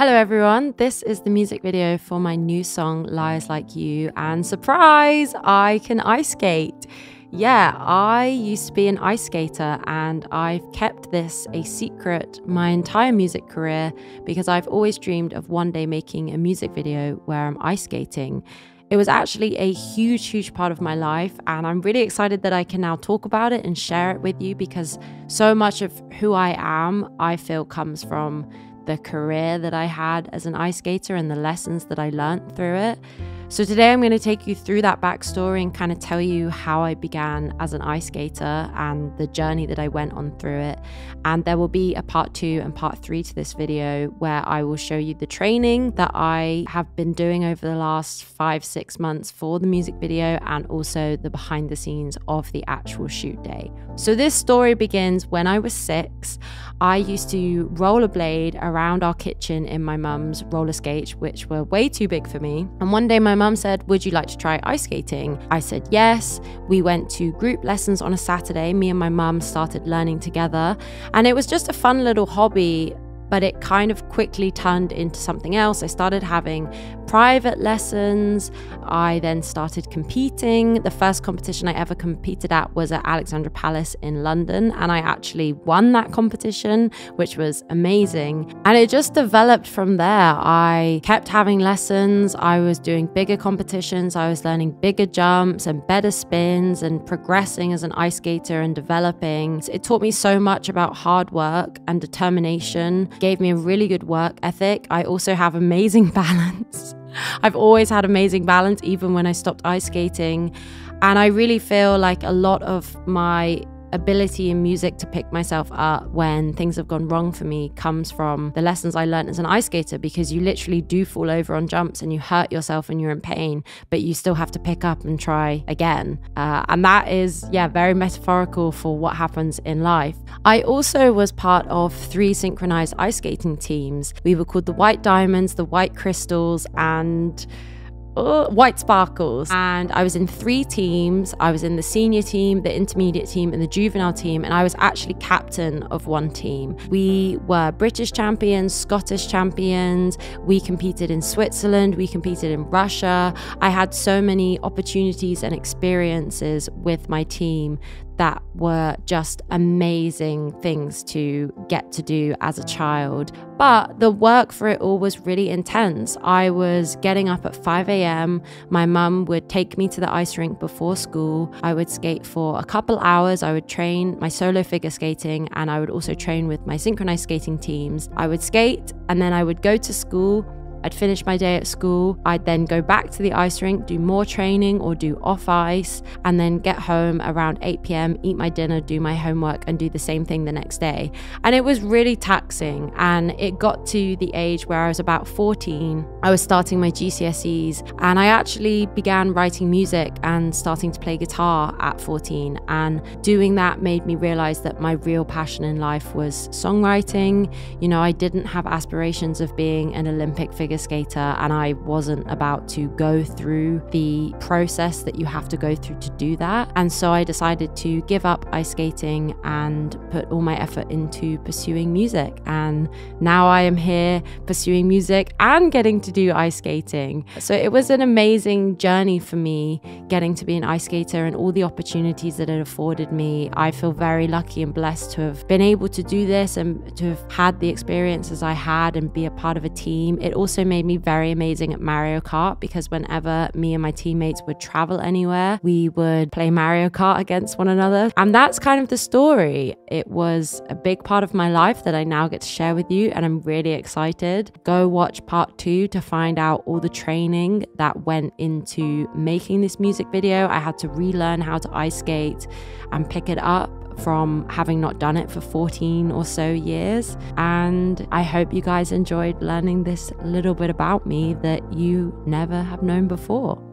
Hello everyone, this is the music video for my new song, Liars Like You, and surprise, I can ice skate. Yeah, I used to be an ice skater and I've kept this a secret my entire music career because I've always dreamed of one day making a music video where I'm ice skating. It was actually a huge, huge part of my life, and I'm really excited that I can now talk about it and share it with you because so much of who I am, I feel, comes from the career that I had as an ice skater and the lessons that I learned through it. So today I'm going to take you through that backstory and kind of tell you how I began as an ice skater and the journey that I went on through it. And there will be a part 2 and part 3 to this video where I will show you the training that I have been doing over the last 5-6 months for the music video and also the behind the scenes of the actual shoot day. So this story begins when I was 6. I used to rollerblade around our kitchen in my mum's roller skates, which were way too big for me. And one day my mum said, "Would you like to try ice skating?" I said yes. We went to group lessons on a Saturday. Me and my mum started learning together, and it was just a fun little hobby, but it kind of quickly turned into something else. I started having private lessons. I then started competing. The first competition I ever competed at was at Alexandra Palace in London, and I actually won that competition, which was amazing. And it just developed from there. I kept having lessons. I was doing bigger competitions. I was learning bigger jumps and better spins and progressing as an ice skater and developing. It taught me so much about hard work and determination. Gave me a really good work ethic. I also have amazing balance. I've always had amazing balance, even when I stopped ice skating. And I really feel like a lot of my ability in music to pick myself up when things have gone wrong for me comes from the lessons I learned as an ice skater, because you literally do fall over on jumps and you hurt yourself and you're in pain, but you still have to pick up and try again. And that is, yeah, very metaphorical for what happens in life. I also was part of 3 synchronized ice skating teams. We were called the White Diamonds, the White Crystals, and White Sparkles, and I was in 3 teams. I was in the senior team, the intermediate team, and the juvenile team, and I was actually captain of one team. We were British champions, Scottish champions. We competed in Switzerland. We competed in Russia. I had so many opportunities and experiences with my team that were just amazing things to get to do as a child. But the work for it all was really intense. I was getting up at 5 a.m. My mum would take me to the ice rink before school. I would skate for a couple hours. I would train my solo figure skating, and I would also train with my synchronized skating teams. I would skate and then I would go to school. I'd finish my day at school. I'd then go back to the ice rink, do more training or do off ice, and then get home around 8 p.m, eat my dinner, do my homework, and do the same thing the next day. And it was really taxing. And it got to the age where I was about 14. I was starting my GCSEs, and I actually began writing music and starting to play guitar at 14. And doing that made me realize that my real passion in life was songwriting. You know, I didn't have aspirations of being an Olympic figure skater, and I wasn't about to go through the process that you have to go through to do that. And so I decided to give up ice skating and put all my effort into pursuing music. And now I am here pursuing music and getting to do ice skating. So it was an amazing journey for me, getting to be an ice skater and all the opportunities that it afforded me. I feel very lucky and blessed to have been able to do this and to have had the experiences I had and be a part of a team. It also made me very amazing at Mario Kart, because whenever me and my teammates would travel anywhere, we would play Mario Kart against one another. And that's kind of the story. It was a big part of my life that I now get to share with you, and I'm really excited. Go watch part 2 to find out all the training that went into making this music video. I had to relearn how to ice skate and pick it up from having not done it for 14 or so years. And I hope you guys enjoyed learning this little bit about me that you never have known before.